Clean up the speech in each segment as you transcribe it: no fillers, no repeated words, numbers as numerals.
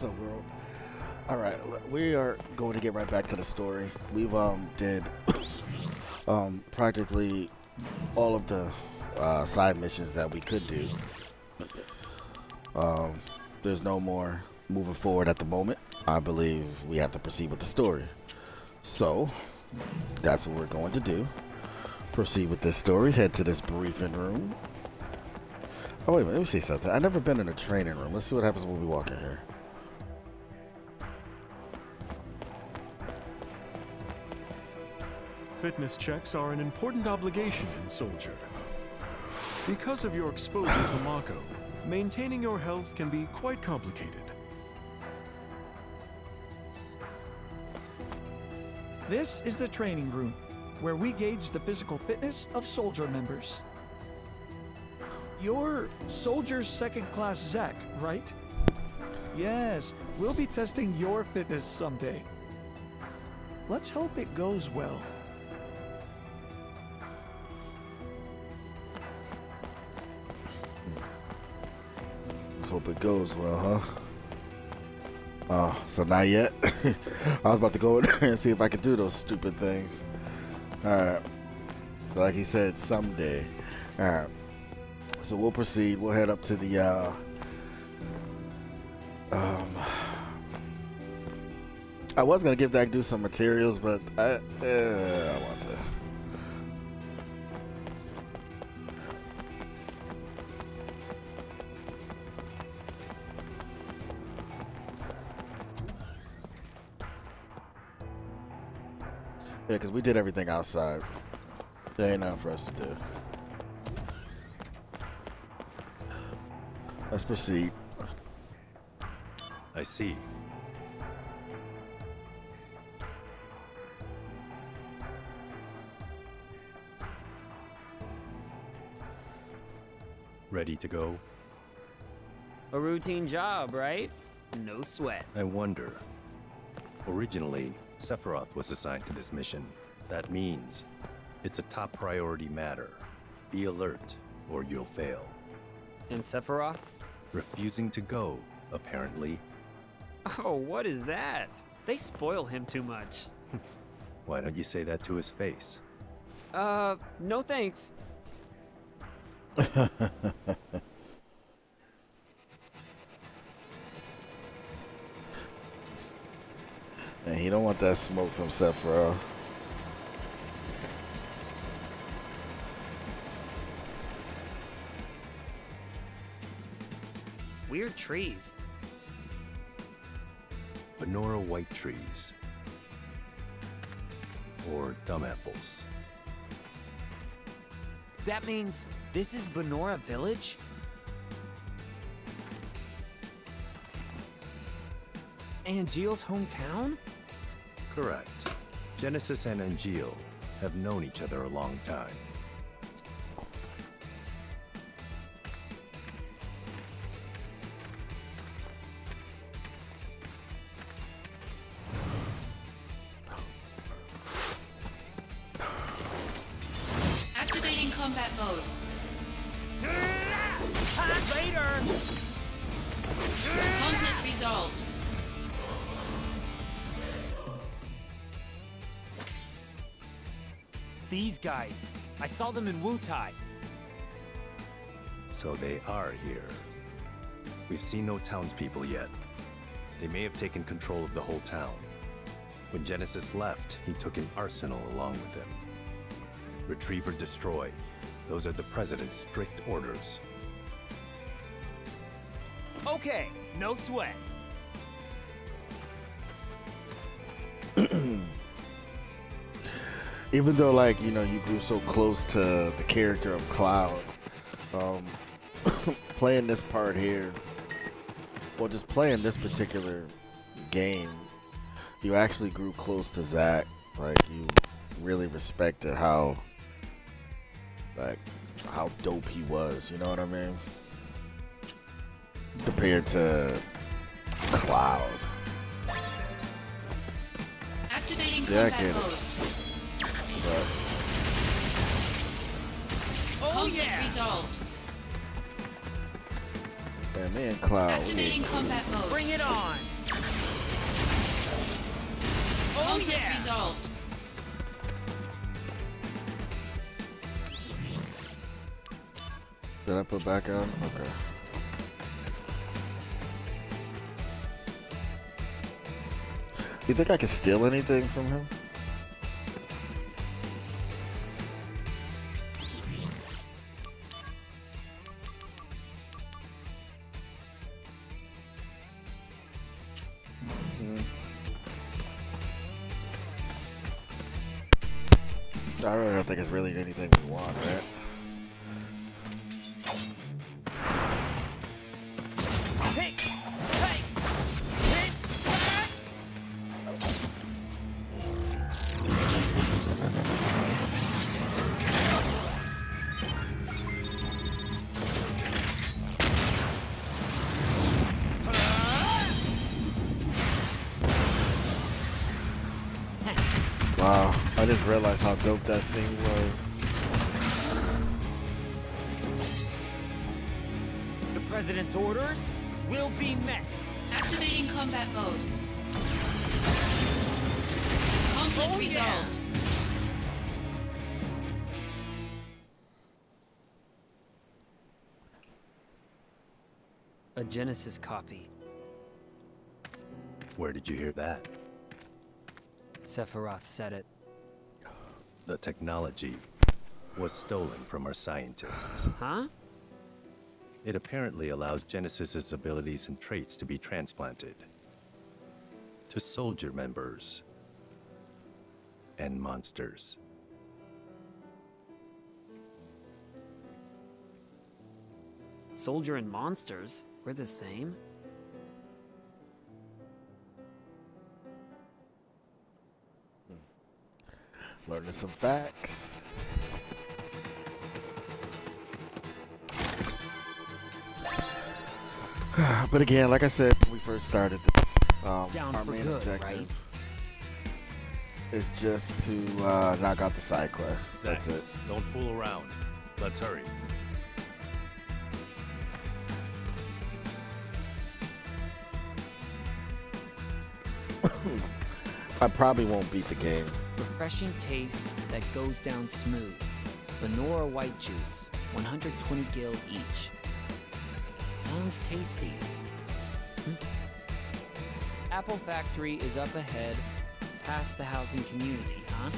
What's up, world? All right, we are going to get right back to the story. We've did practically all of the side missions that we could do. There's no more moving forward at the moment. I believe we have to proceed with the story. So that's what we're going to do. Proceed with this story. Head to this briefing room. Oh wait a minute, let me see something. I've never been in a training room. Let's see what happens when we walk in here. Fitness checks are an important obligation in Soldier. Because of your exposure to Mako, maintaining your health can be quite complicated. This is the training room, where we gauge the physical fitness of Soldier members. You're Soldier's second-class Zack, right? Yes, we'll be testing your fitness someday. Let's hope it goes well. Let's hope it goes well, huh? Oh, so not yet? I was about to go in there and see if I could do those stupid things. Alright. So like he said, someday. Alright. So we'll proceed. We'll head up to the I was gonna give that dude some materials, but I want to. Yeah, because we did everything outside. There ain't nothing for us to do. Let's proceed. I see. Ready to go? A routine job, right? No sweat. I wonder. Originally, Sephiroth was assigned to this mission. That means it's a top priority matter. Be alert, or you'll fail. And Sephiroth? Refusing to go, apparently. Oh, what is that? They spoil him too much. Why don't you say that to his face? No thanks. Man, he don't want that smoke from Sephiroth. Weird trees. Banora white trees. Or dumb apples. That means this is Banora Village? Angeal's hometown? Correct. Genesis and Angeal have known each other a long time. Guys, I saw them in Wutai. So they are here. We've seen no townspeople yet. They may have taken control of the whole town. When Genesis left, he took an arsenal along with him. Retrieve or destroy. Those are the president's strict orders. Okay, no sweat. Even though, like, you know, you grew so close to the character of Cloud, playing this part here, or just playing this particular game, you actually grew close to Zack. Like, you really respected how dope he was, you know what I mean? Compared to Cloud. Activating combat mode. Yeah, I get it. But oh yeah! Resolved. Yeah, man, Cloud. Activating combat mode. Bring it on. Oh yeah. Resolved. Did I put back on? Okay. You think I can steal anything from him? I really don't think it's really anything we want, right? I just realized how dope that scene was. The president's orders will be met. Activating combat mode. Conflict resolved. Yeah. A Genesis copy. Where did you hear that? Sephiroth said it. The technology was stolen from our scientists. Huh? It apparently allows Genesis's abilities and traits to be transplanted to soldier members and monsters. Soldier and monsters? We're the same? Learning some facts. But again, like I said when we first started this, our main objective is just to knock out the side quests. Zack, that's it. Don't fool around. Let's hurry. I probably won't beat the game. Refreshing taste that goes down smooth. Banora white juice, 120 gil each. Sounds tasty. Apple Factory is up ahead, past the housing community, huh?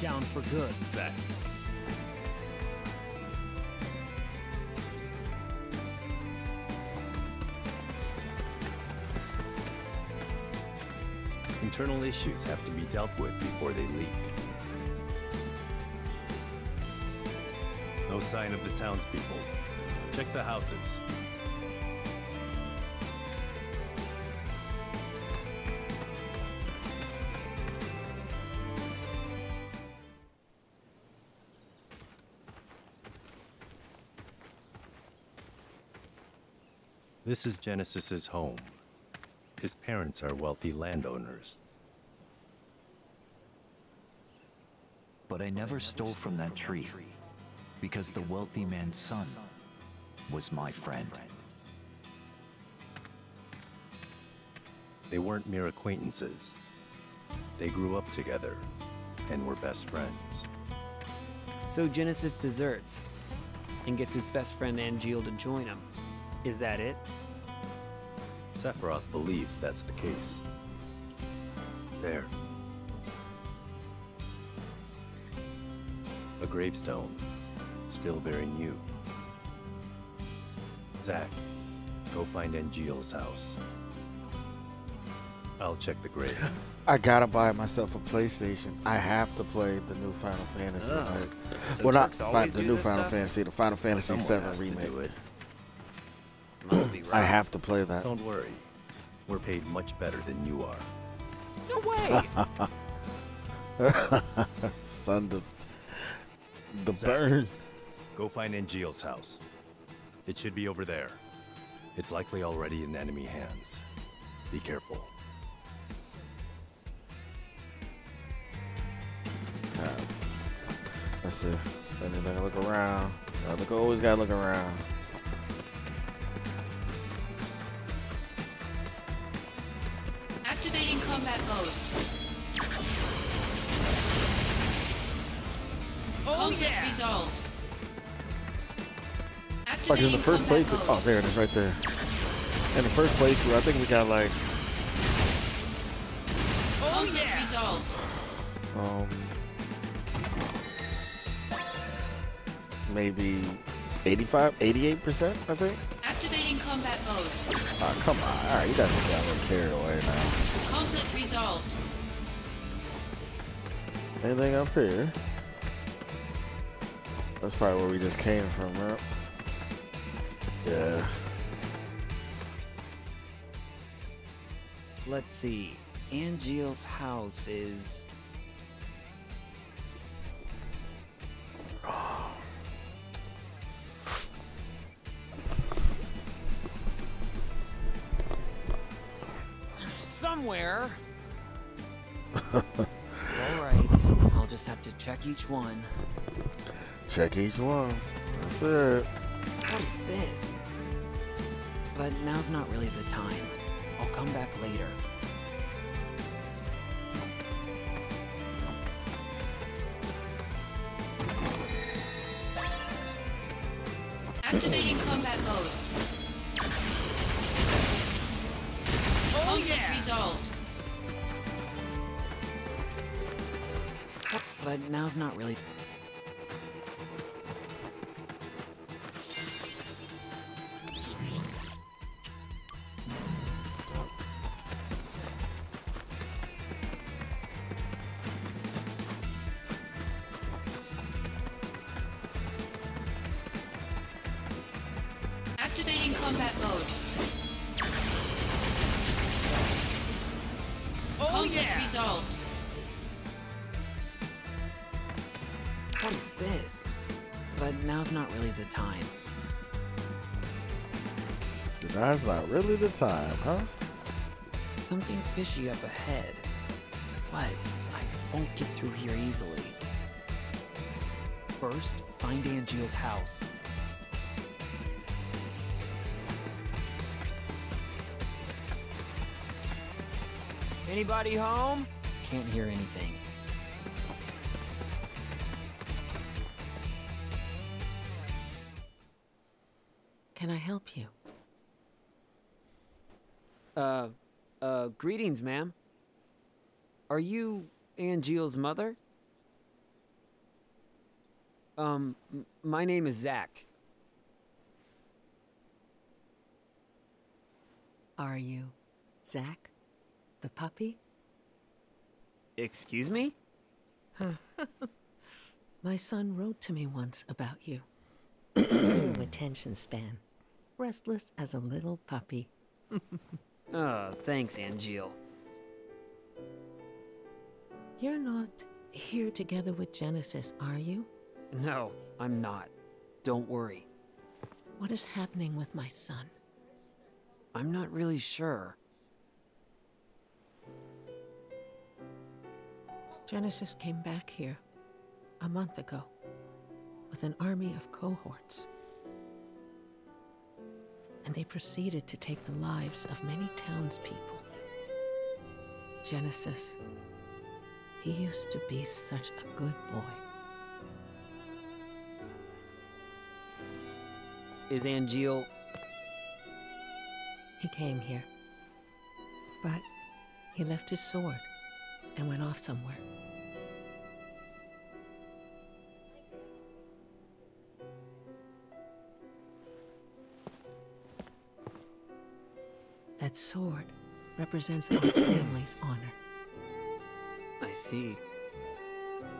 Down for good. Zack. Internal issues have to be dealt with before they leak. No sign of the townspeople. Check the houses. This is Genesis's home. His parents are wealthy landowners. But I never stole from that tree, because the wealthy man's son was my friend. They weren't mere acquaintances. They grew up together and were best friends. So Genesis deserts and gets his best friend Angeal to join him. Is that it? Sephiroth believes that's the case. There. A gravestone. Still very new. Zack, go find Angeal's house. I'll check the grave. I gotta buy myself a PlayStation. I have to play the new Final Fantasy. So well, not the new Final Fantasy, the Final Fantasy VII remake. Must be right. I have to play that. Don't worry. We're paid much better than you are. No way! Son of the Zack, burn. Go find Angeal's house. It should be over there. It's likely already in enemy hands. Be careful. That's it. Gotta look around. Always gotta look around. Activating combat mode. Conflict resolved. Like in the first playthrough. Oh, there it is, right there. In the first playthrough, I think we got like. Maybe 88%, I think. Activating combat mode. Oh, come on. All right, you guys are getting carried away now. Conflict resolved. Anything up here? That's probably where we just came from, right? Yeah. Let's see. Angeal's house is. Somewhere. All right. I'll just have to check each one. Check each one. That's it. What is this? But now's not really the time. I'll come back later. Activating combat mode. Resolved. But now's not really. That's not really the time, huh? Something fishy up ahead, but I won't get through here easily. First, find Angeal's house. Anybody home? Can't hear anything. Can I help you? Greetings, ma'am. Are you Angeal's mother? My name is Zack. Are you Zack, the puppy? Excuse me? My son wrote to me once about you. Zero attention span. Restless as a little puppy. Oh, thanks, Angeal. You're not here together with Genesis, are you? No, I'm not. Don't worry. What is happening with my son? I'm not really sure. Genesis came back here a month ago with an army of cohorts. And they proceeded to take the lives of many townspeople. Genesis, he used to be such a good boy. Is Angeal? He came here, but he left his sword and went off somewhere. That sword represents our family's honor. I see.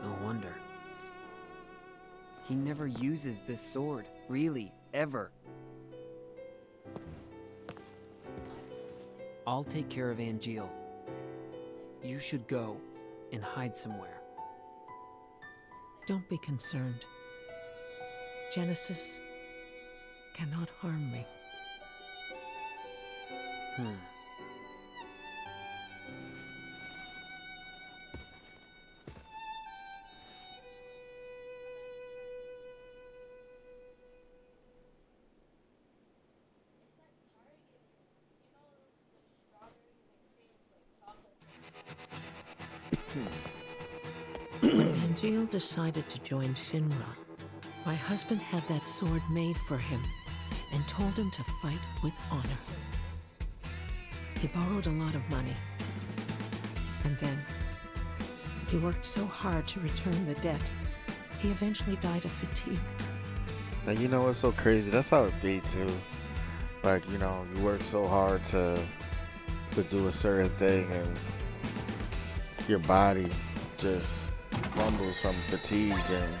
No wonder. He never uses this sword, really, ever. I'll take care of Angeal. You should go and hide somewhere. Don't be concerned. Genesis cannot harm me. When Angeal decided to join Shinra, my husband had that sword made for him and told him to fight with honor. He borrowed a lot of money, and then he worked so hard to return the debt. He eventually died of fatigue. Now, you know what's so crazy? That's how it be too. Like, you know, you work so hard to do a certain thing, and your body just rumbles from fatigue, and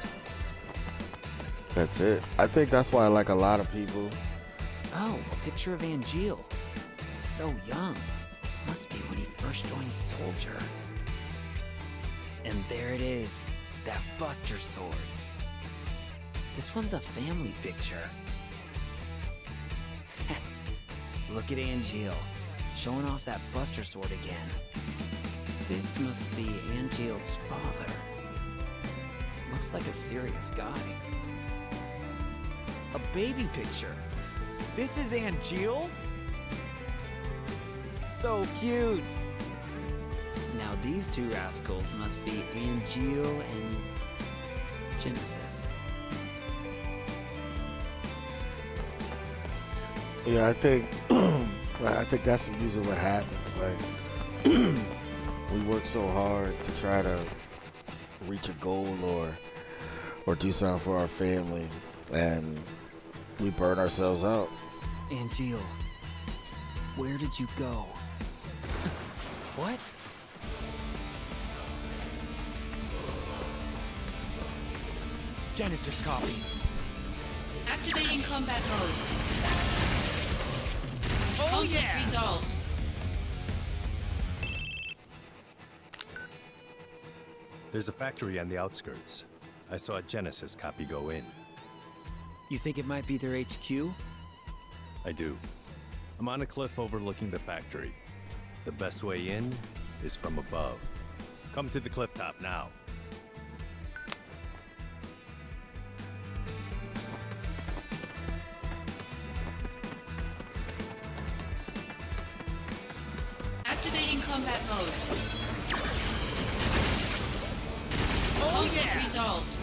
that's it. I think that's why I like a lot of people. Oh, a picture of Angeal. So young. Must be when he first joined Soldier. And there it is, that Buster Sword. This one's a family picture. Look at Angeal, showing off that Buster Sword again. This must be Angeal's father. Looks like a serious guy. A baby picture. This is Angeal? So cute. Now these two rascals must be Angeal and Genesis. Yeah, I think that's usually what happens. Like, we work so hard to try to reach a goal or do something for our family, and we burn ourselves out. Angeal, where did you go? What? Genesis copies. Activating combat mode. Oh, conflict resolved. There's a factory on the outskirts. I saw a Genesis copy go in. You think it might be their HQ? I do. I'm on a cliff overlooking the factory. The best way in is from above. Come to the cliff top now. Activating combat mode. Oh, yeah! Resolved.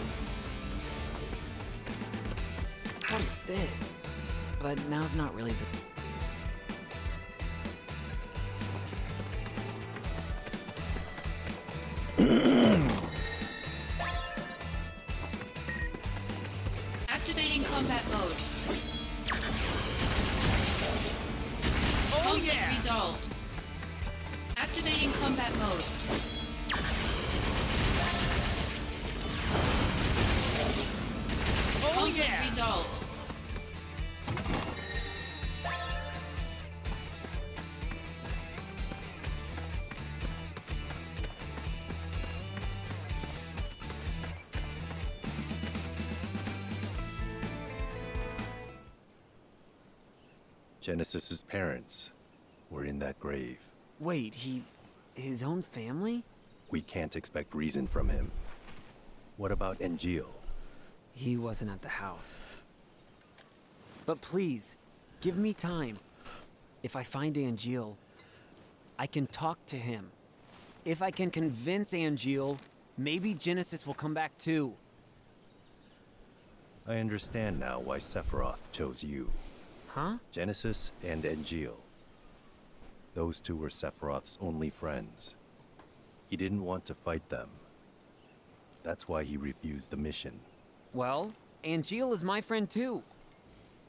What is this? But now's not really the... Genesis's parents were in that grave. Wait, his own family? We can't expect reason from him. What about Angeal? He wasn't at the house. But please, give me time. If I find Angeal, I can talk to him. If I can convince Angeal, maybe Genesis will come back too. I understand now why Sephiroth chose you. Huh? Genesis and Angeal. Those two were Sephiroth's only friends. He didn't want to fight them. That's why he refused the mission. Well, Angeal is my friend too.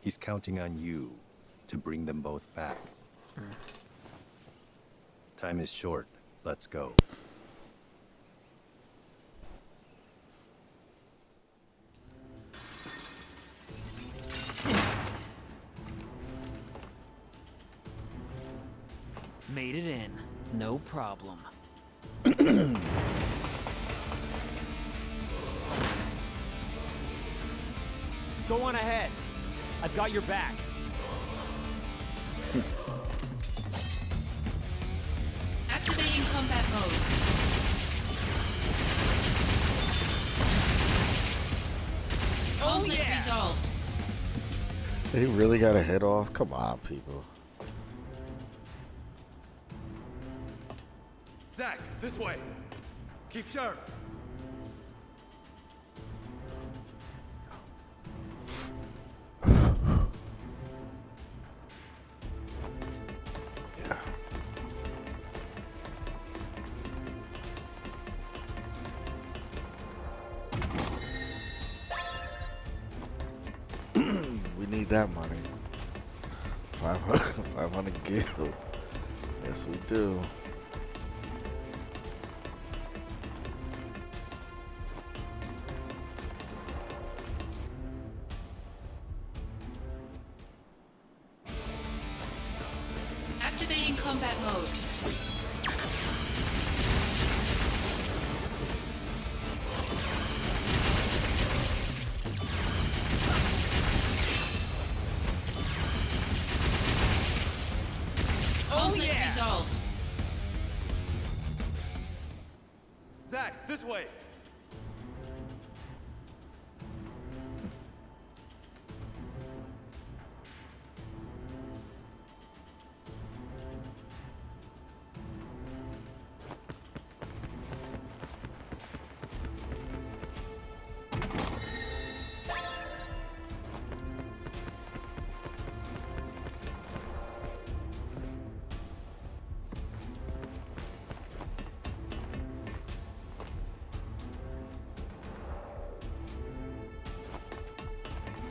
He's counting on you to bring them both back. Time is short. Let's go. Made it in. No problem. Go on ahead. I've got your back. They really got a head off? Come on, people. Zack, this way. Keep sharp. That money. 500 gil. Yes, we do. Activating combat mode.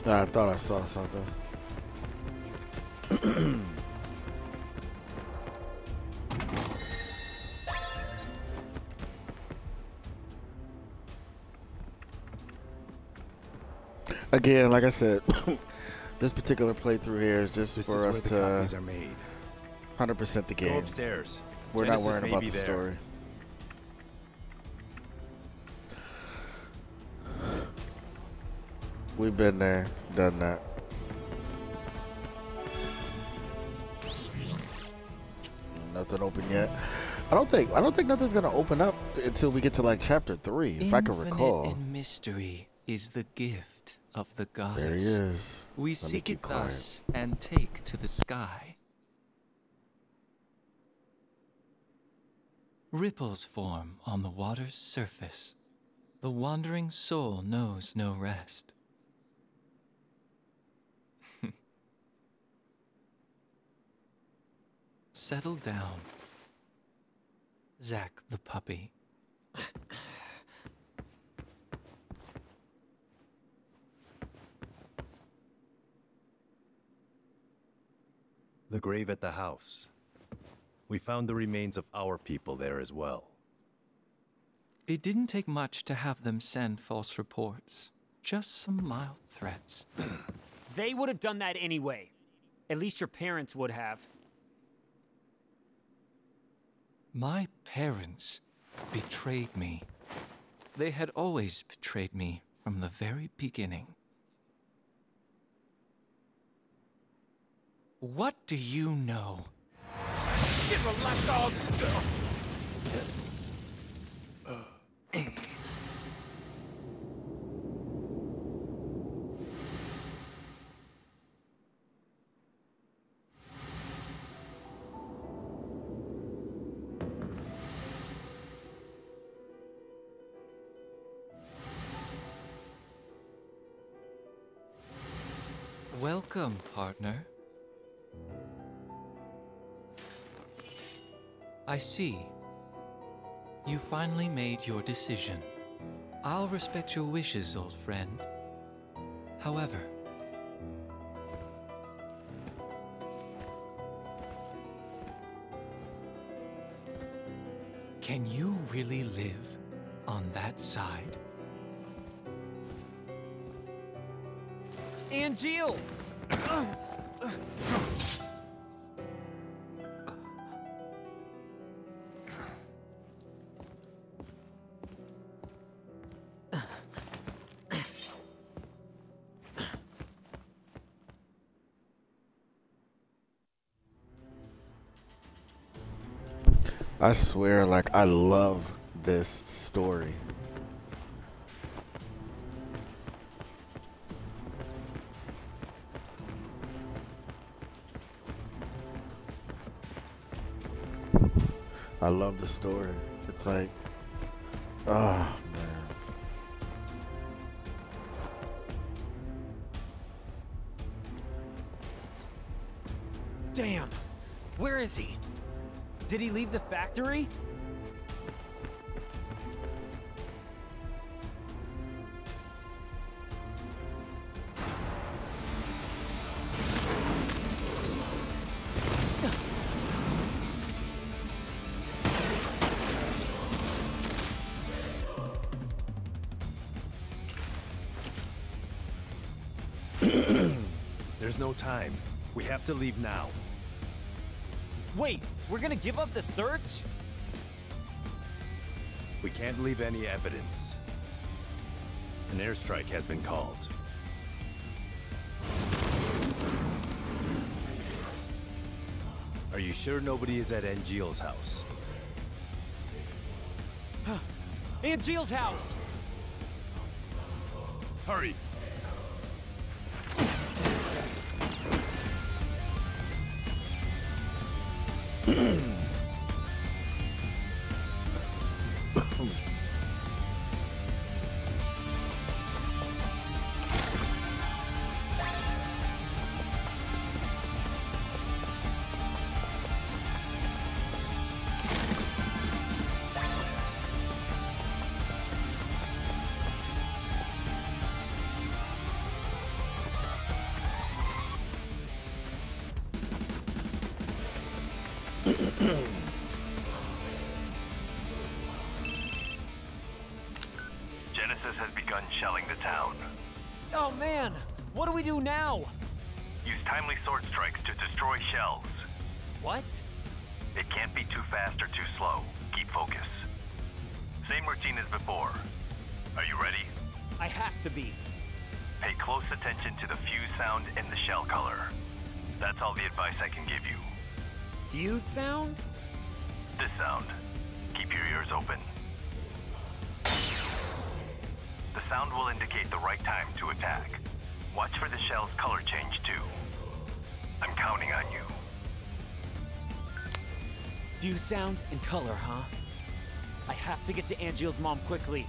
I thought I saw something. Again, like I said, this particular playthrough here is just for us to 100% the game. Go upstairs. We're not worrying about the story. We've been there, done that. Nothing open yet. I don't think nothing's gonna open up until we get to like chapter 3, if I can recall. Infinite in mystery is the gift of the goddess. There he is. We seek it thus and take to the sky. Ripples form on the water's surface. The wandering soul knows no rest. Settle down, Zack the puppy. The grave at the house. We found the remains of our people there as well. It didn't take much to have them send false reports. Just some mild threats. They would have done that anyway. At least your parents would have. My parents betrayed me. They had always betrayed me from the very beginning. What do you know? Shit, relax, dogs! Welcome, partner. I see. You finally made your decision. I'll respect your wishes, old friend. However, can you really live on that side? Angeal! I swear, like, I love this story. I love the story. It's like, ah, oh, man. Damn, where is he? Did he leave the factory? There's no time. We have to leave now. Wait, we're gonna give up the search? We can't leave any evidence. An airstrike has been called. Are you sure nobody is at Angeal's house? Angeal's house! Hurry! What do we do now? Use timely sword strikes to destroy shells. What? It can't be too fast or too slow. Keep focus. Same routine as before. Are you ready? I have to be. Pay close attention to the fuse sound and the shell color. That's all the advice I can give you. Fuse sound? This sound. Keep your ears open. The sound will indicate the right time to attack. Watch for the shell's color change, too. I'm counting on you. View sound and color, huh? I have to get to Angeal's mom quickly.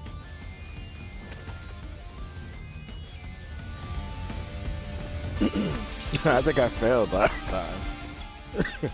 I think I failed last time.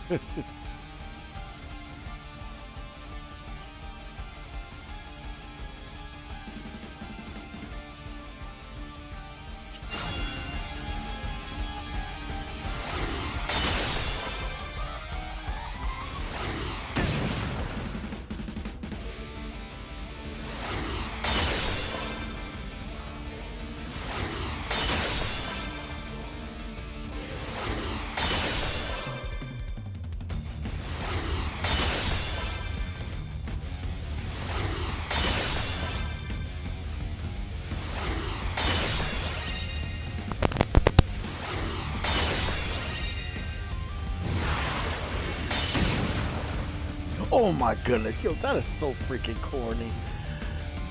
Oh my goodness, yo, that is so freaking corny.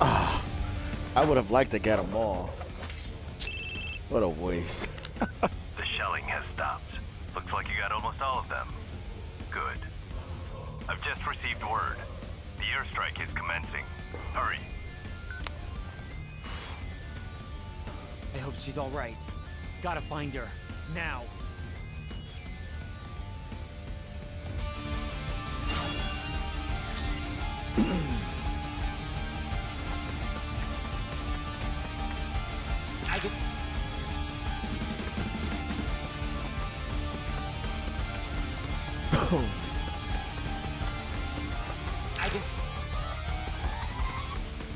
Ah, I would have liked to get them all. What a waste. The shelling has stopped. Looks like you got almost all of them. Good. I've just received word. The airstrike is commencing. Hurry. I hope she's all right. Gotta find her. Now.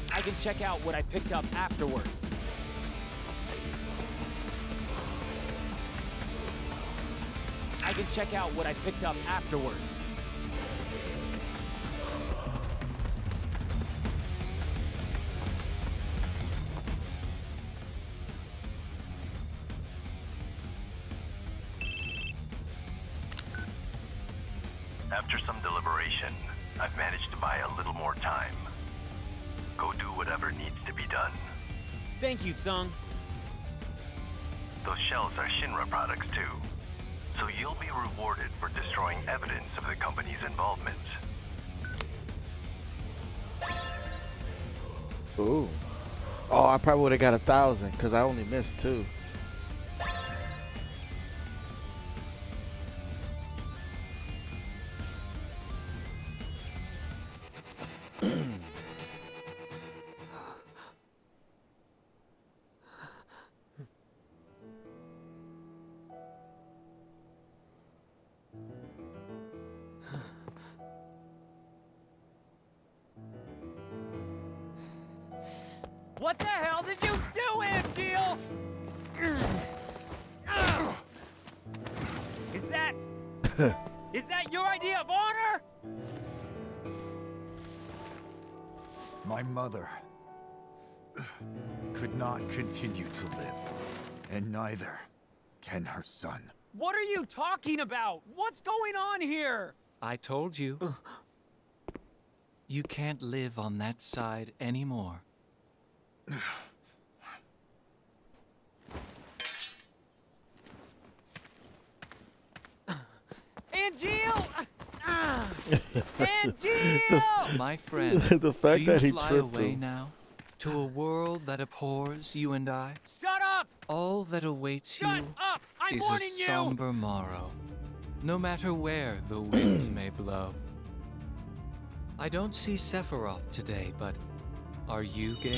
I can check out what I picked up afterwards. I can check out what I picked up afterwards. After some deliberation, I've managed to buy a little more time. Go do whatever needs to be done. Thank you, Tsung. Those shells are Shinra products too. So you'll be rewarded for destroying evidence of the company's involvement. Ooh. Oh, I probably would have got 1,000 because I only missed 2. What the hell did you do, Angeal? Is that your idea of honor? My mother could not continue to live, and neither can her son. What are you talking about? What's going on here? I told you. You can't live on that side anymore. Angeal! Angeal! My friend, the fact that he tripped away now to a world that abhors you and I. Shut up! All that awaits you is a somber morrow, no matter where the winds may blow. I don't see Sephiroth today, but are you game?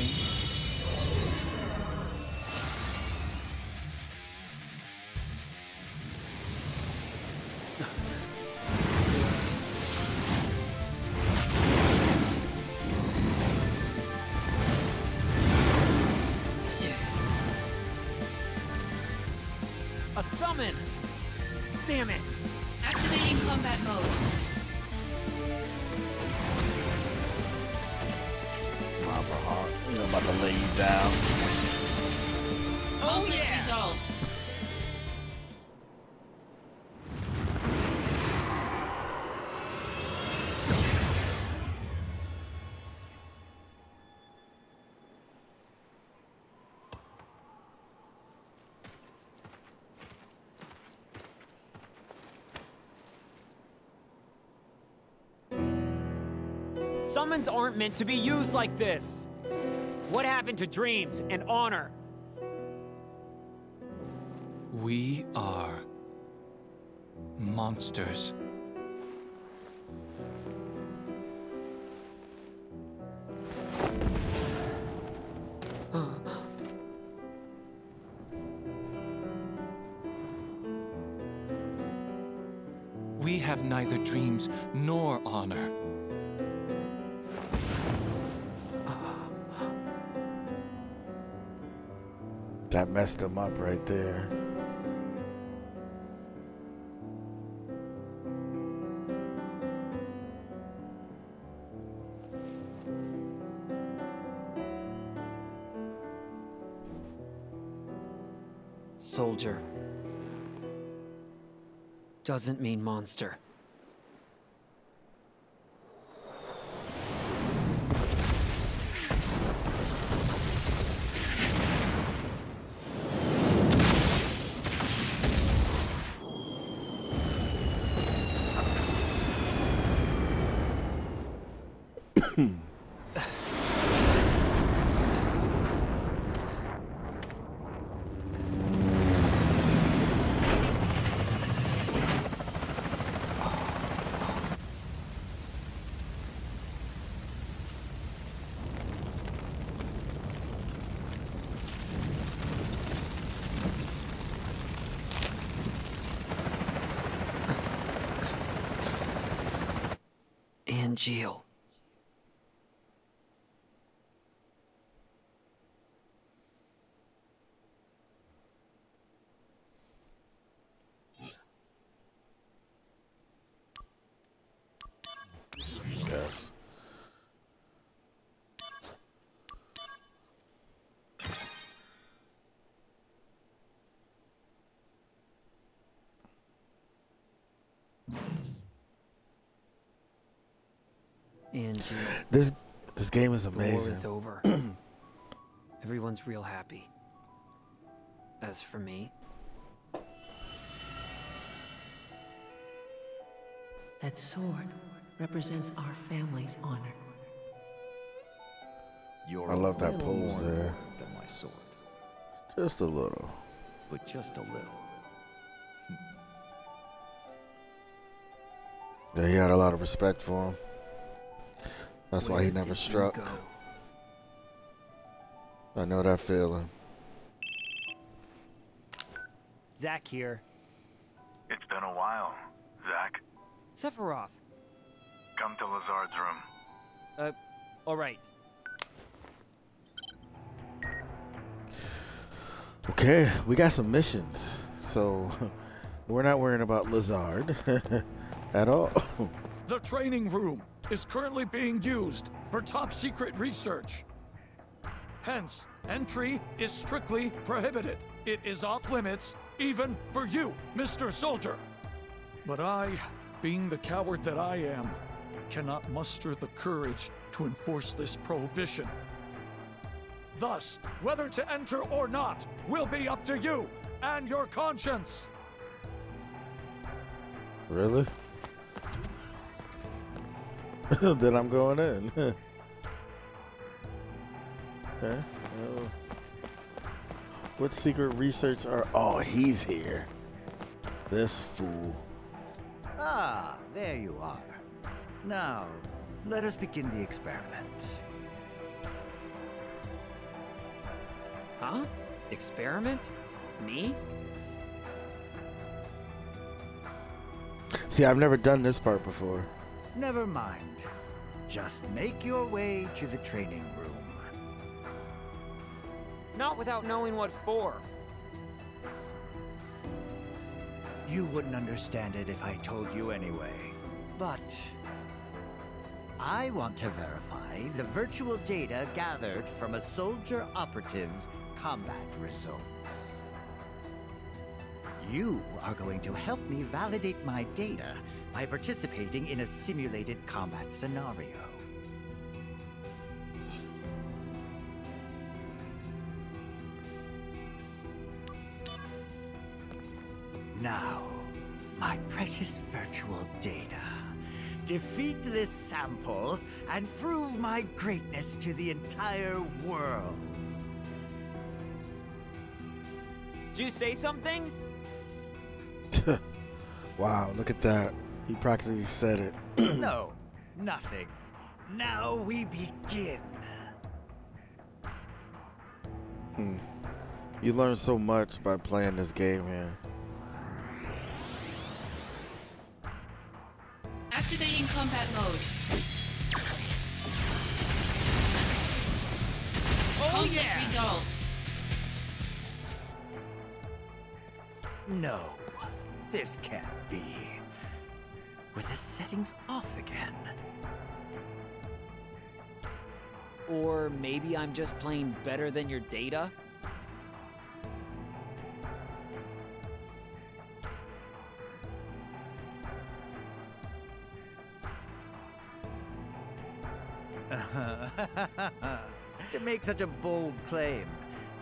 A summon! Damn it! Activating combat mode. Lava heart. I'm about to lay you down. Oh, yeah. Resolved. Summons aren't meant to be used like this. What happened to dreams and honor? We are monsters. We have neither dreams nor honor. That messed him up right there. Soldier doesn't mean monster. Angeal. Yes. Angeal. This game is amazing. The war is over. Everyone's real happy. As for me, that sword represents our family's honor. You're I love that pose there. Than my sword. Just a little. But just a little. Yeah, he had a lot of respect for him. That's why he never struck. I know that feeling. Zack here. It's been a while, Zack. Sephiroth. Come to Lazard's room. All right. Okay, we got some missions, so we're not worrying about Lazard at all. The training room is currently being used for top secret research. Hence, entry is strictly prohibited. It is off limits, even for you, Mr. Soldier. But I, being the coward that I am, cannot muster the courage to enforce this prohibition. Thus, whether to enter or not will be up to you and your conscience. Really? Then I'm going in. Okay. Well, what secret research are? Oh, he's here. This fool. Ah, there you are. Now, let us begin the experiment. Huh? Experiment? Me? See, I've never done this part before. Never mind. Just make your way to the training room. Not without knowing what for. You wouldn't understand it if I told you anyway. But I want to verify the virtual data gathered from a soldier operative's combat results. You are going to help me validate my data by participating in a simulated combat scenario. Now, my precious virtual data. Defeat this sample and prove my greatness to the entire world. Did you say something? Wow, look at that. He practically said it. No, nothing. Now we begin. You learn so much by playing this game, man. Activating combat mode. Conflict resolved. No. This can't be. Were the settings off again? Or maybe I'm just playing better than your data? To make such a bold claim,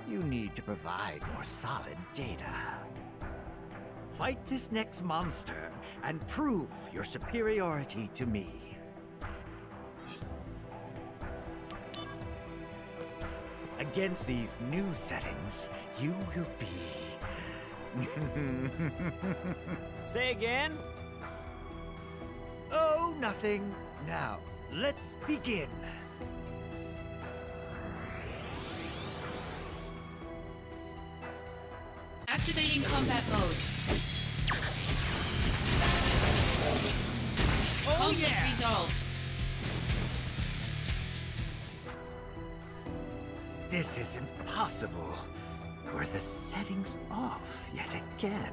you need to provide more solid data. Fight this next monster and prove your superiority to me. Against these new settings, you will be... Say again? Oh, nothing. Now, let's begin. Activating combat mode. Conflict resolved. This is impossible. Were the settings off yet again?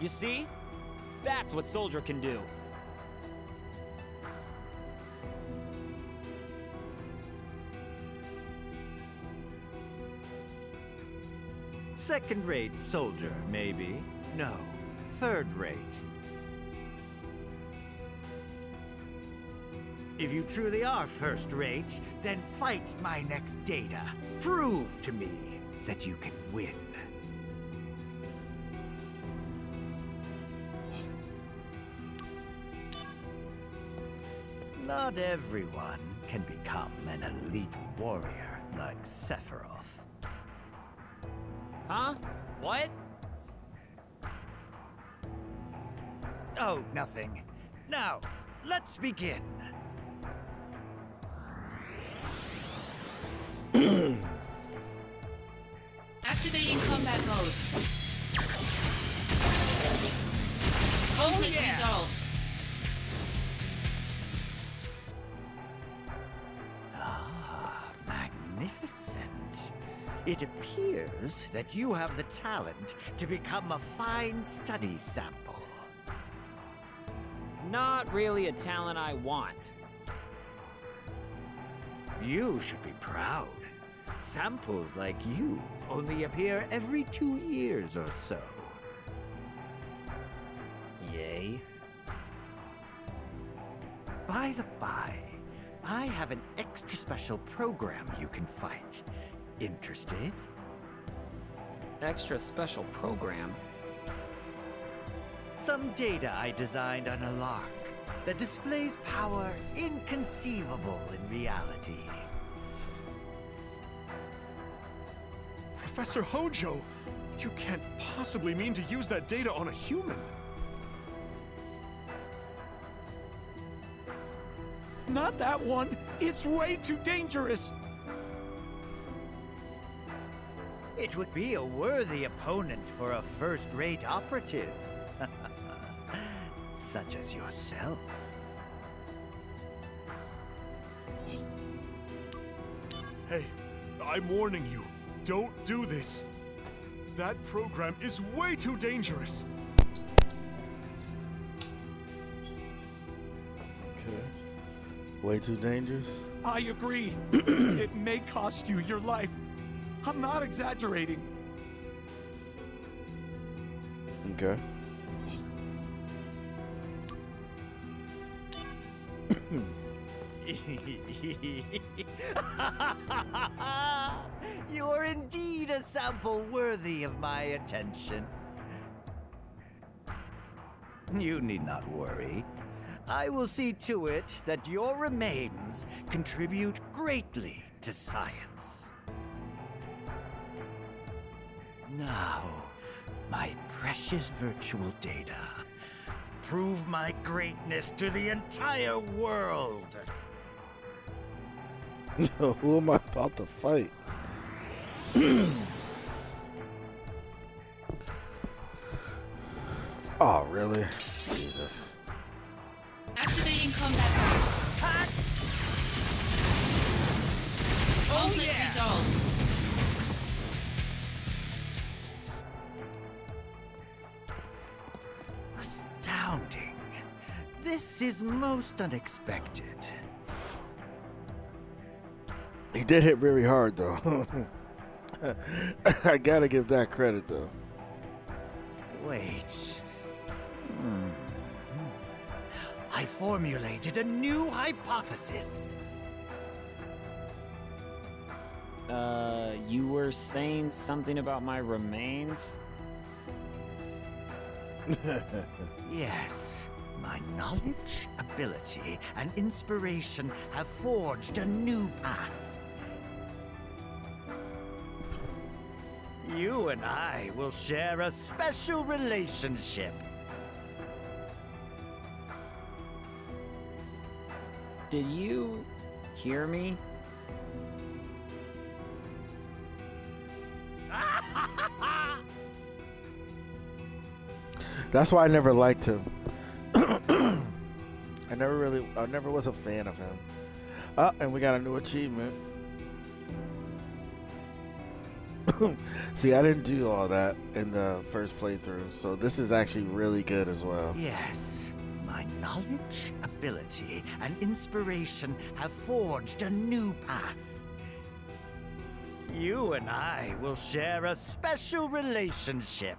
You see? That's what Soldier can do. Second-rate soldier, maybe. No, third-rate. If you truly are first-rate, then fight my next data. Prove to me that you can win. Not everyone can become an elite warrior like Sephiroth. Huh? What? Oh, nothing. Now, let's begin. Activating combat mode. Conflict resolved. Ah, magnificent. It appears that you have the talent to become a fine study sample. Not really a talent I want. You should be proud. Samples like you only appear every 2 years or so. Yay. By the by, I have an extra special program you can fight. Interested? Extra special program? Some data I designed on a lark that displays power inconceivable in reality. Professor Hojo, you can't possibly mean to use that data on a human. Not that one. It's way too dangerous. It would be a worthy opponent for a first-rate operative. Such as yourself. Hey, I'm warning you. Don't do this. That program is way too dangerous. Okay. Way too dangerous? I agree. It may cost you your life. I'm not exaggerating. Okay. You are indeed a sample worthy of my attention. You need not worry. I will see to it that your remains contribute greatly to science. Now, my precious virtual data. Prove my greatness to the entire world! Who am I about to fight? Oh, really? Jesus. Activating combat mode. Huh? Conflict resolved. Astounding. This is most unexpected. He did hit very hard, though. I gotta give that credit, though. Wait. I formulated a new hypothesis. You were saying something about my remains? Yes. My knowledge, ability, and inspiration have forged a new path. You and I will share a special relationship. Did you hear me? That's why I never liked him. I never was a fan of him. Oh, and we got a new achievement. See, I didn't do all that in the first playthrough, so this is actually really good as well. Yes, my knowledge, ability, and inspiration have forged a new path. You and I will share a special relationship.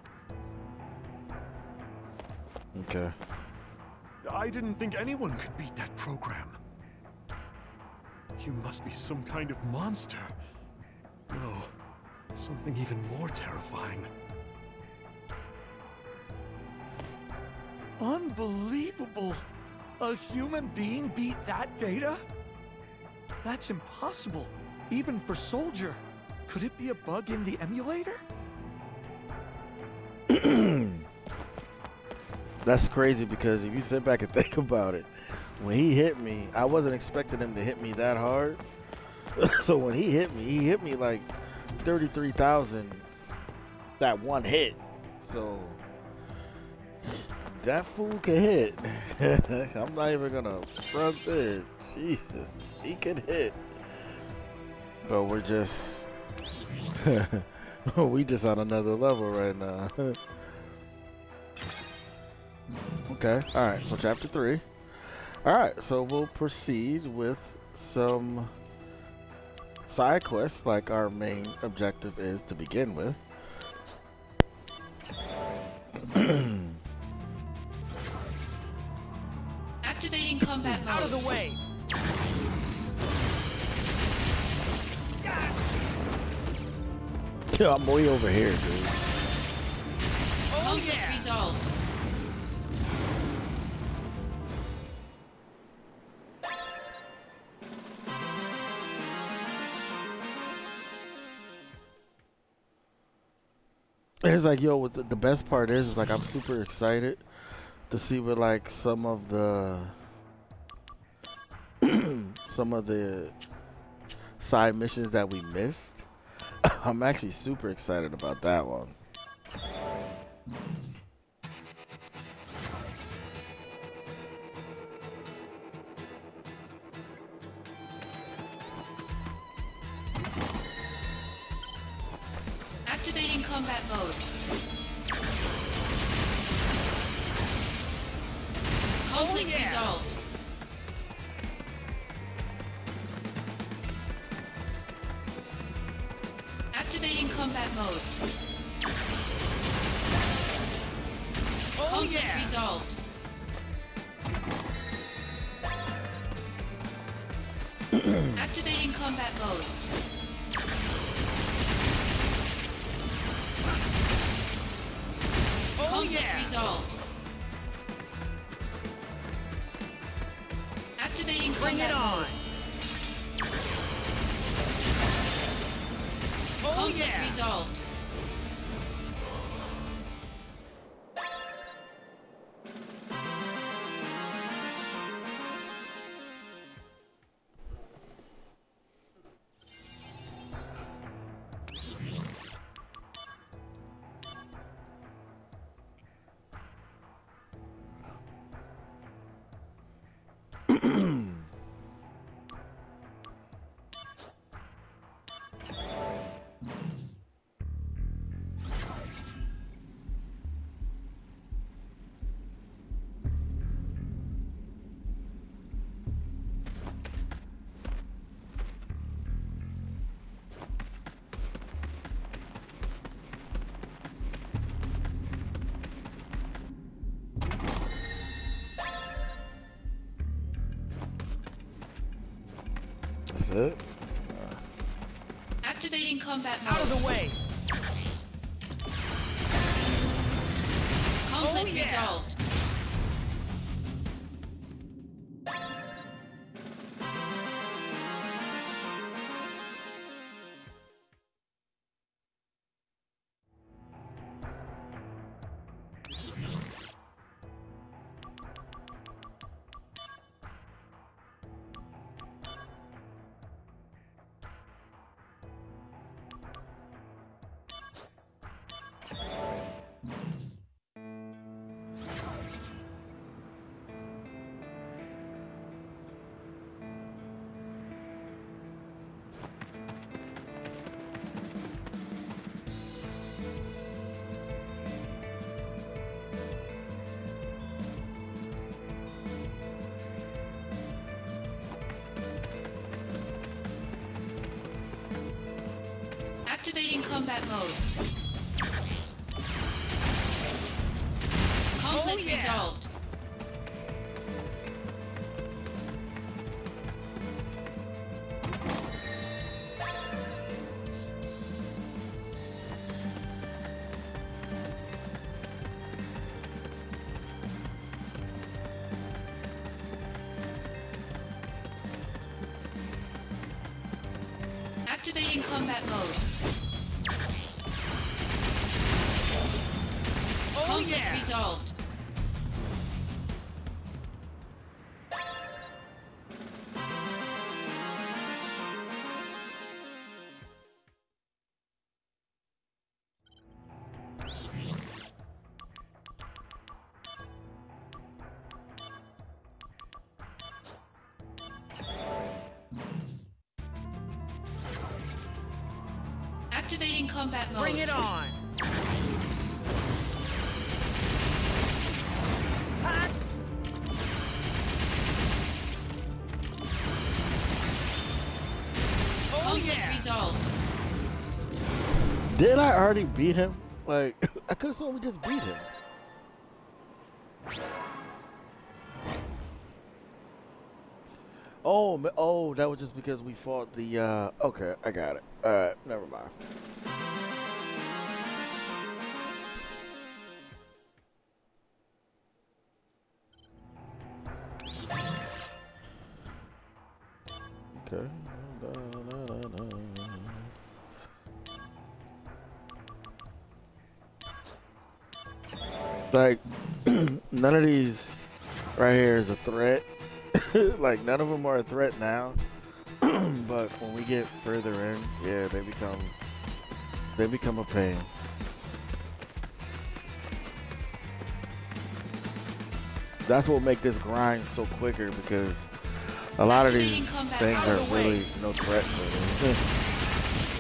Okay. I didn't think anyone could beat that program. You must be some kind of monster. No. Something even more terrifying. Unbelievable! A human being beat that data? That's impossible, even for Soldier. Could it be a bug in the emulator? That's crazy, because if you sit back and think about it, when he hit me, I wasn't expecting him to hit me that hard. So when he hit me like 33,000 that one hit. So that fool can hit. I'm not even gonna front it. Jesus, he can hit. But we're just we just on another level right now. Okay, all right, so chapter 3. All right, so we'll proceed with some side quests, like our main objective is to begin with. Activating combat mode. Out of the way. Yeah, I'm way over here, dude. Oh, yeah. Resolved. It's like, yo, with the best part is like I'm super excited to see what like some of the some of the side missions that we missed. I'm actually super excited about that one. Activating combat mode. Conflict resolved. Activating combat mode. Conflict resolved. Activating combat mode. Conflict resolved. Activating combat mode. Conflict resolved. Activating combat mode. Out of the way. Conflict resolved. Activating combat mode. Conflict resolved. Activating combat mode. Conflict resolved. Activating combat mode. Bring it on! Hot. Conflict resolved. Did I already beat him? Like, I could have sworn we just beat him. Oh, that was just because we fought the, okay, I got it. All right, never mind. Okay. Like, none of these right here is a threat. Like, none of them are a threat now, but when we get further in, yeah, they become a pain. That's what make this grind so quicker, because a lot of these things are really no threats. So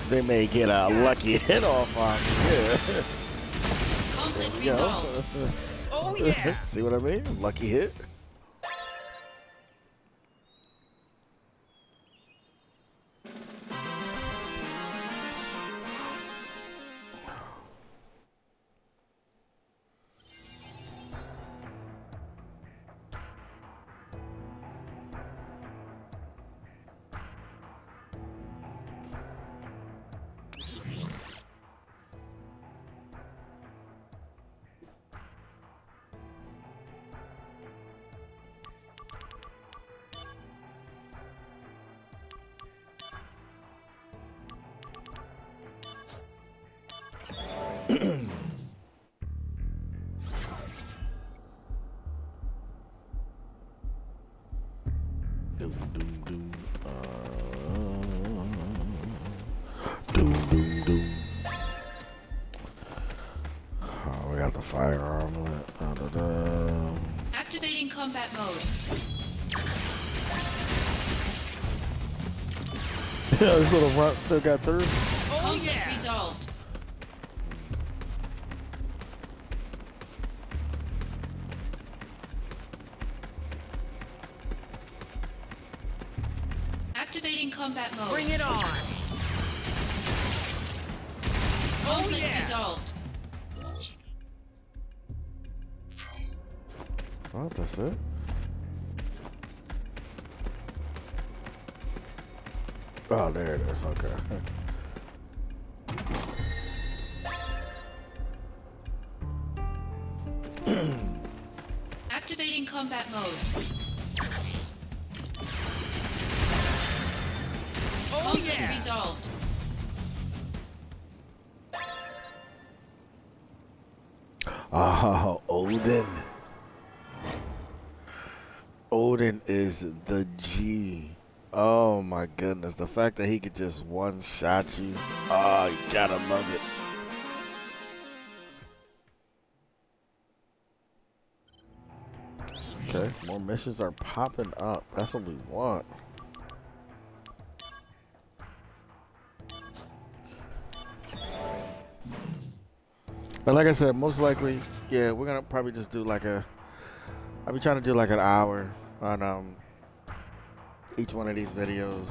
they may get a lucky hit off on you. Yeah. Oh yeah. See what I mean? Lucky hit. Activating combat mode. Yeah, this little runt still got through. Oh yeah. Resolved. Activating combat mode. Bring it on. Conflict resolved. Well, that's it. Oh, there it is. Okay. Activating combat mode. Conflict resolved. Oh, Odin. Odin is the G. Oh my goodness. The fact that he could just one-shot you. Oh, you gotta love it. Okay, more missions are popping up. That's what we want. But like I said, most likely, yeah, we're gonna probably just do like a, I'll be trying to do like an hour on each one of these videos.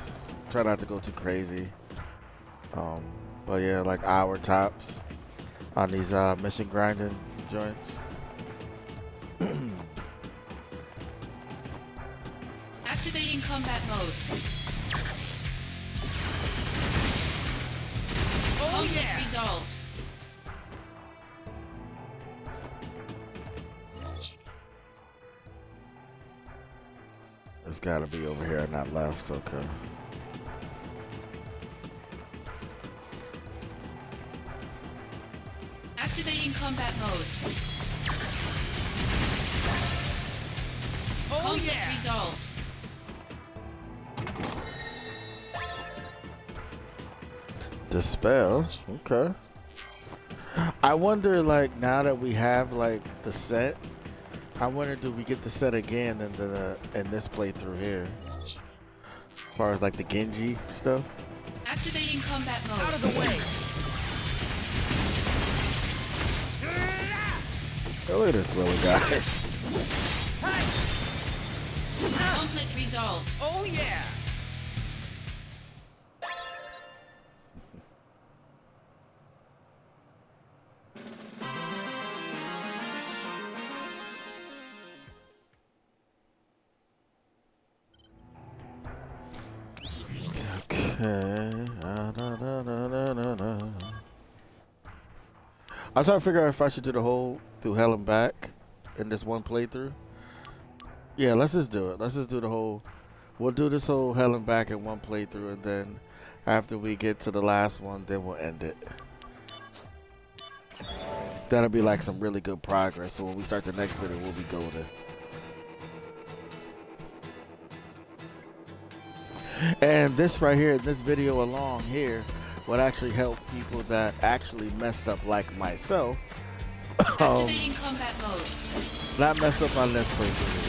Try not to go too crazy, but yeah, like hour tops on these mission grinding joints. Activating combat mode. Oh yeah. Resolved. It's gotta be over here, not left. Okay. combat mode. Oh, conflict resolved. Dispel. Okay. I wonder, like, now that we have like the set, I wonder do we get the set again in the in this playthrough here? As far as like the Genji stuff. Activating combat mode. Out of the way. Oh, look at this little guy. Conflict resolved. Oh yeah. I'm trying to figure out if I should do the whole through hell and back in this one playthrough. Yeah, let's just do it. Let's just do the whole. We'll do this whole hell and back in one playthrough, and then after we get to the last one, then we'll end it. That'll be like some really good progress. So when we start the next video, we'll be golden. And this right here, this video along here, would actually help people that actually messed up like myself. Activating combat mode. Not mess up on this playthrough.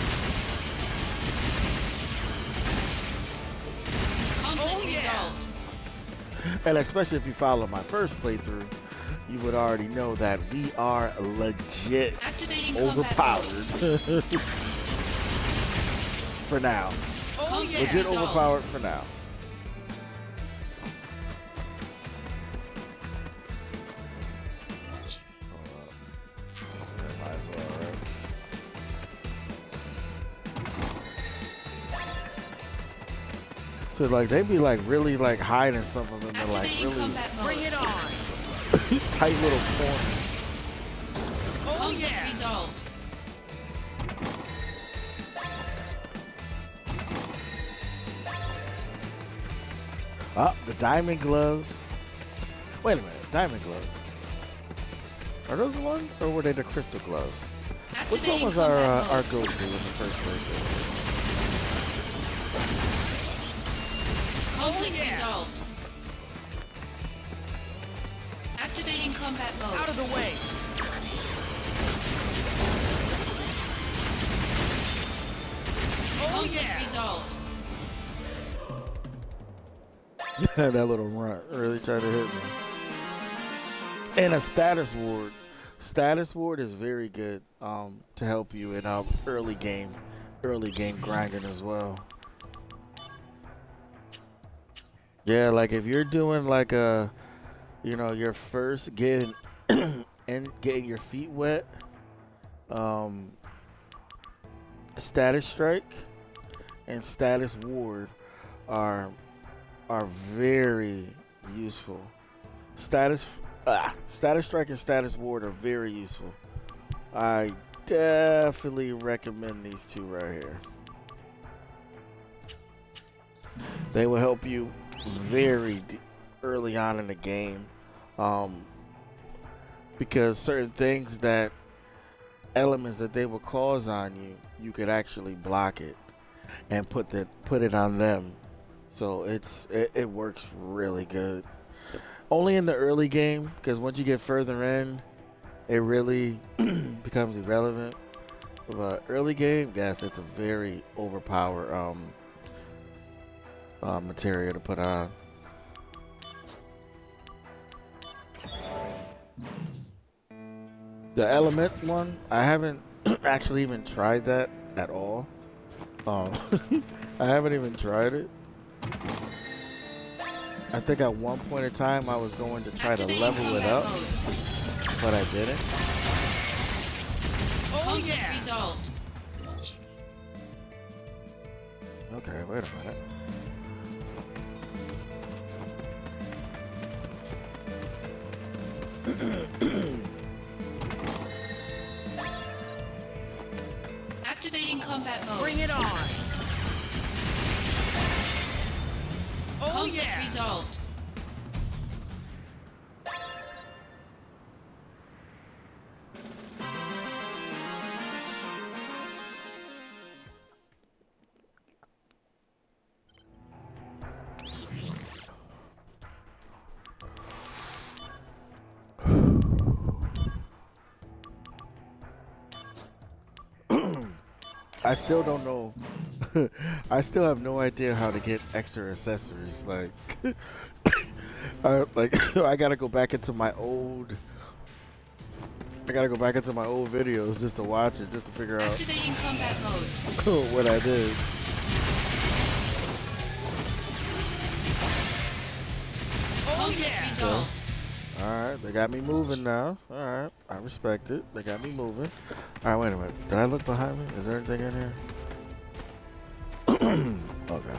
Conflict resolved. And especially if you follow my first playthrough, you would already know that we are legit overpowered. For now. Oh, yeah. Legit overpowered for now. So like they be like really like hiding some of them. They're like really bring it on. Tight little corners. Oh yeah. Resolved. Oh, the diamond gloves. Wait a minute, diamond gloves. Are those the ones, or were they the crystal gloves? Which one was our go-to in the first place? Conflict resolved. Activating combat mode. Out of the way. Conflict resolved. Yeah, that little runt really tried to hit me. And a status ward. Status ward is very good to help you in early game grinding as well. Yeah, like if you're doing like a, you know, your first getting and getting your feet wet, status strike and status ward are very useful. Status strike and status ward are very useful. I definitely recommend these two right here. They will help you very early on in the game, because certain things that elements that they will cause on you, you could actually block it and put it on them. So it works really good. Only in the early game, because once you get further in, it really becomes irrelevant. But early game, yes, it's a very overpowered material to put on. The element one, I haven't actually even tried that at all. I haven't even tried it. I think at one point in time I was going to try to level it up, but I didn't. Oh yeah. Okay, wait a minute. Activating combat mode. Bring it on. Oh, conflict resolved. I still don't know. I still have no idea how to get extra accessories. Like, I gotta go back into my old. I gotta go back into my old videos just to watch it, just to figure out combat mode. What I did. Oh yeah. So, all right, they got me moving now. All right, I respect it. They got me moving. All right, wait a minute. Did I look behind me? Is there anything in here? Okay.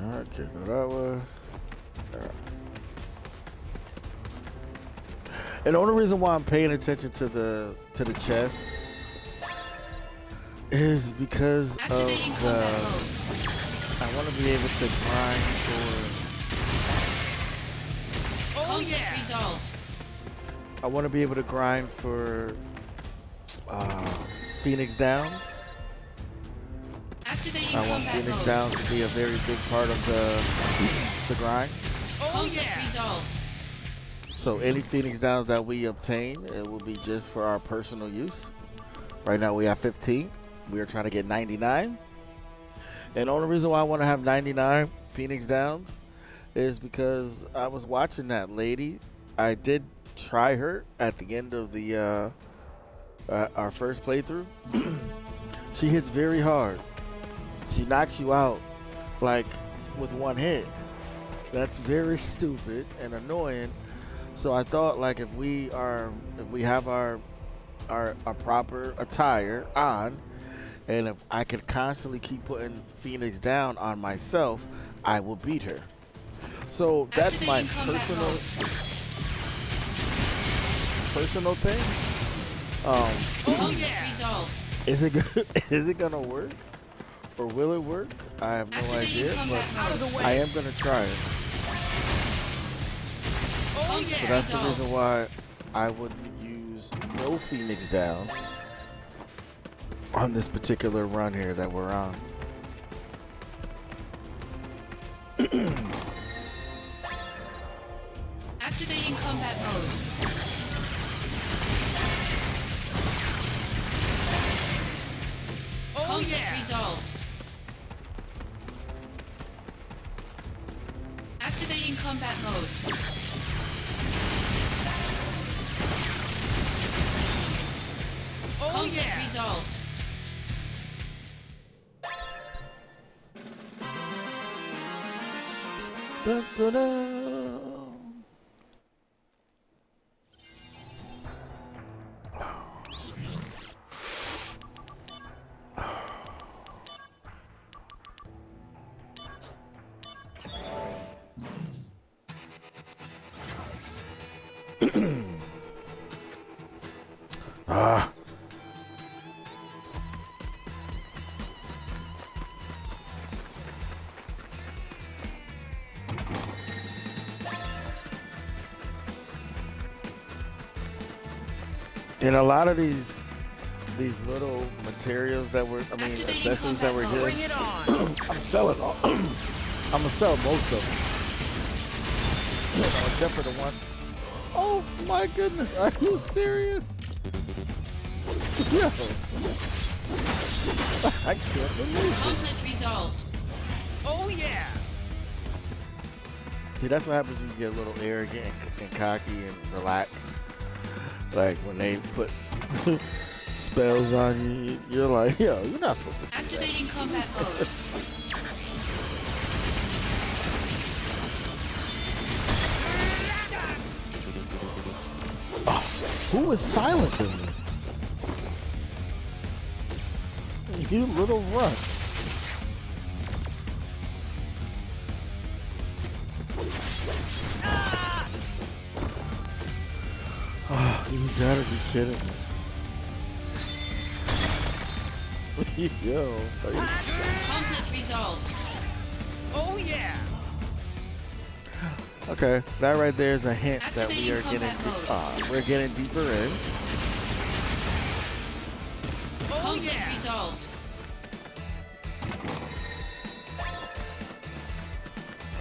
All right, can't go that way. All right. And the only reason why I'm paying attention to the chest is because of I want to be able to grind for. Oh yeah. I want to be able to grind for Phoenix Downs. I want Phoenix Downs to be a very big part of the grind. Oh yeah. So any Phoenix Downs that we obtain, it will be just for our personal use. Right now we have 15. We are trying to get 99. And the only reason why I want to have 99 Phoenix Downs is because I was watching that lady. I did try her at the end of the our first playthrough. She hits very hard. She knocks you out like with one hit. That's very stupid and annoying. So I thought, like, if we have our proper attire on, and if I could constantly keep putting Phoenix down on myself, I will beat her. So that's my personal thing. Is it gonna work, or will it work? I have no idea, but I am gonna try it. So that's the reason why I would use no Phoenix Downs on this particular run here that we're on. Activating combat mode. Oh yeah. Resolved. Activating combat mode. Oh yeah. Resolved. Da, da, da. And a lot of these little materials that we're, accessories that we're getting, I'm selling all. I'm gonna sell most of them, except for the one. Oh my goodness! Are you serious? Yeah. I can't believe it. Conflict resolved. Oh yeah. See, that's what happens when you get a little arrogant and cocky and relaxed. Like when they put spells on you, you're like, yo, you're not supposed to. Activating combat mode. Oh, who was silencing me? You little runt. You gotta be kidding me. Yo. Conflict resolved. Oh yeah. Okay, that right there is a hint that we are getting deeper in. Oh yeah. Resolved.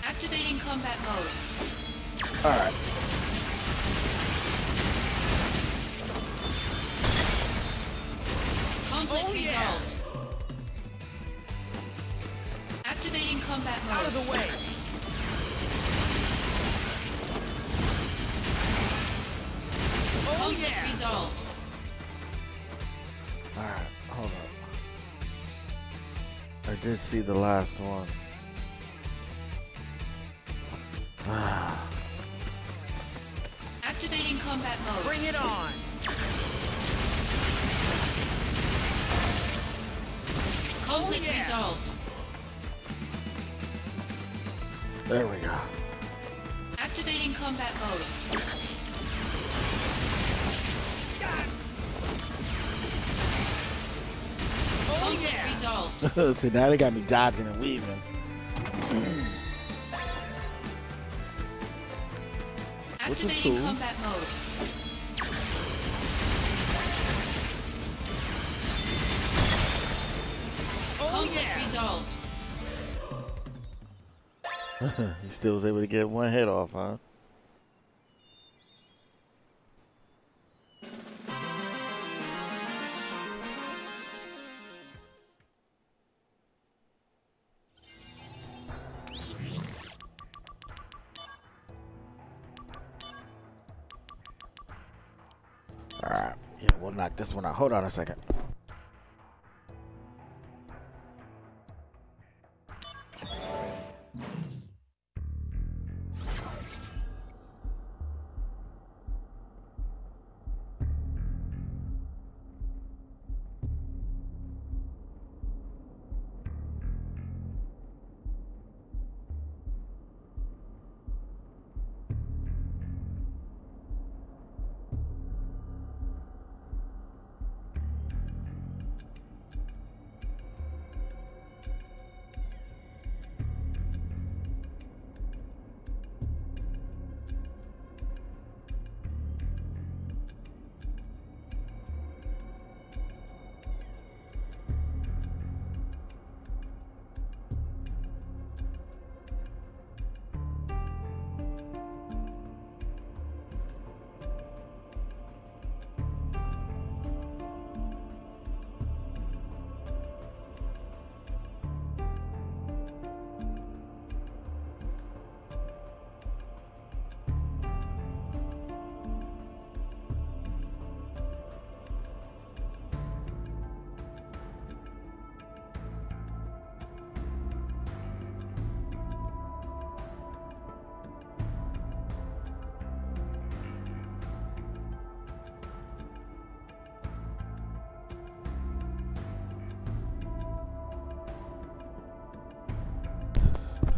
Activating combat mode. Alright. Conflict resolved. Activating combat mode. Out of the way. Conflict resolved. Alright, hold up. I did see the last one. Activating combat mode. Bring it on. Conflict resolved. There we go. Activating combat mode. Conflict resolved. See, now they got me dodging and weaving. Which is cool. Combat mode. Conflict resolved. He still was able to get one head off, huh? Knock this one out. Hold on a second.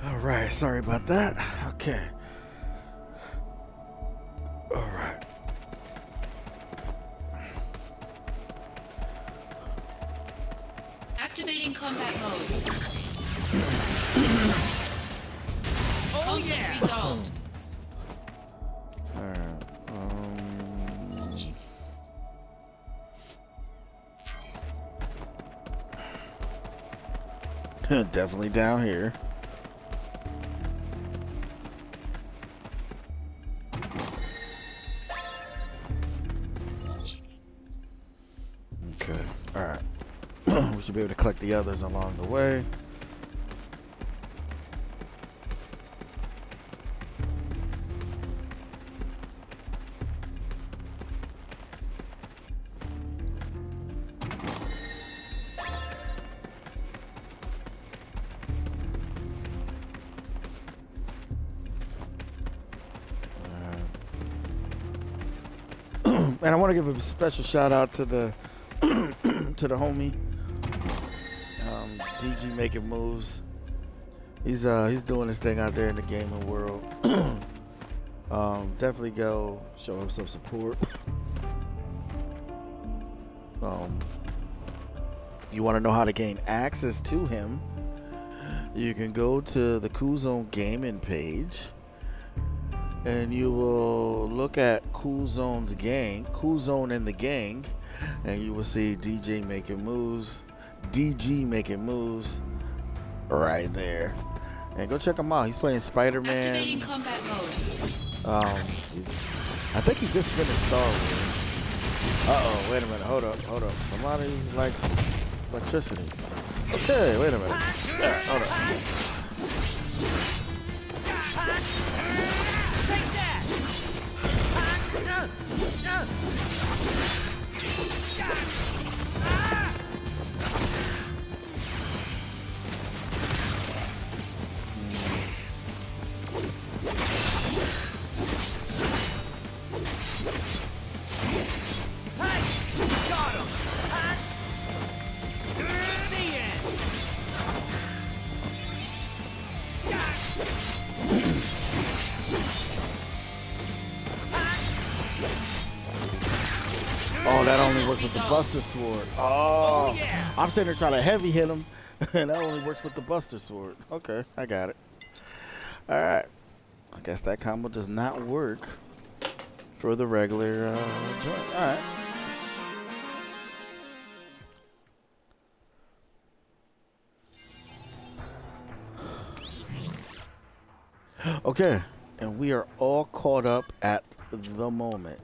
Alright, sorry about that. Okay. Alright. Activating combat mode. Conflict resolved. Alright. Definitely down here. Should be able to collect the others along the way. And I want to give a special shout out to the homie. DG making moves. He's doing his thing out there in the gaming world. Definitely go show him some support. You want to know how to gain access to him? You can go to the Cool Zone Gaming page, and you will look at Cool Zone and the Gang, and you will see DJ making moves. DG making moves right there, Yeah, go check him out. He's playing Spider-Man. Activating combat mode. I think he just finished Star Wars. Uh-oh, wait a minute. Hold up, hold up. Somebody likes electricity. Okay, wait a minute. Yeah, hold up. Take that! Oh, that only works with the Buster Sword. Oh, yeah. I'm sitting there trying to heavy hit him, and that only works with the Buster Sword. Okay, I got it. All right. I guess that combo does not work for the regular joint. All right. Okay, and we are all caught up at the moment.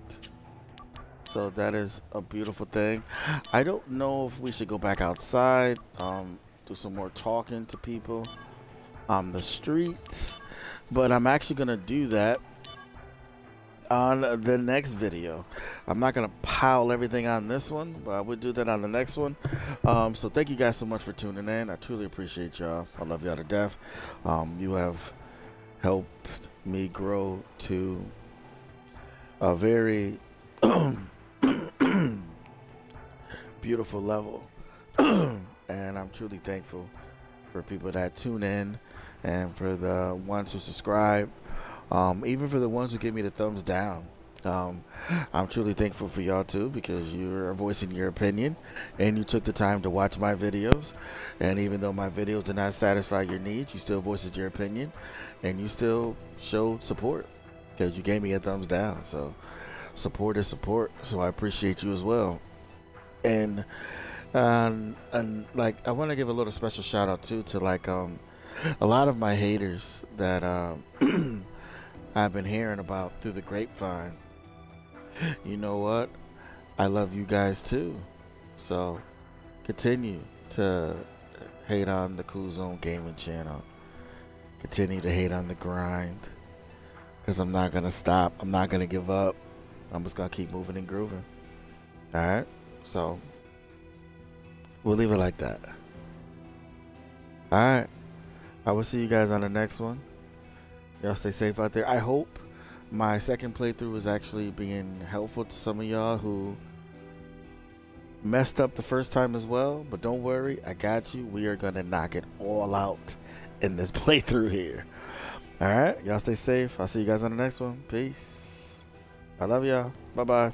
So that is a beautiful thing. I don't know if we should go back outside, do some more talking to people on the streets, but I'm actually gonna do that on the next video. I'm not gonna pile everything on this one, but I would do that on the next one. So thank you guys so much for tuning in. I truly appreciate y'all. I love y'all to death. You have helped me grow to a very beautiful level, and I'm truly thankful for people that tune in and for the ones who subscribe, even for the ones who give me the thumbs down. I'm truly thankful for y'all too, because you're voicing your opinion and you took the time to watch my videos, and even though my videos did not satisfy your needs, you still voiced your opinion and you still showed support because you gave me a thumbs down. So support is support, so I appreciate you as well. And like, I want to give a little special shout out too to like a lot of my haters that I've been hearing about through the grapevine. You know what? I love you guys too. So continue to hate on the Cool Zone Gaming channel. Continue to hate on the grind, because I'm not gonna stop. I'm not gonna give up. I'm just gonna keep moving and grooving. All right. So we'll leave it like that. All right. I will see you guys on the next one. Y'all stay safe out there. I hope my second playthrough is actually being helpful to some of y'all who messed up the first time as well. But don't worry. I got you. We are going to knock it all out in this playthrough here. All right. Y'all stay safe. I'll see you guys on the next one. Peace. I love y'all. Bye-bye.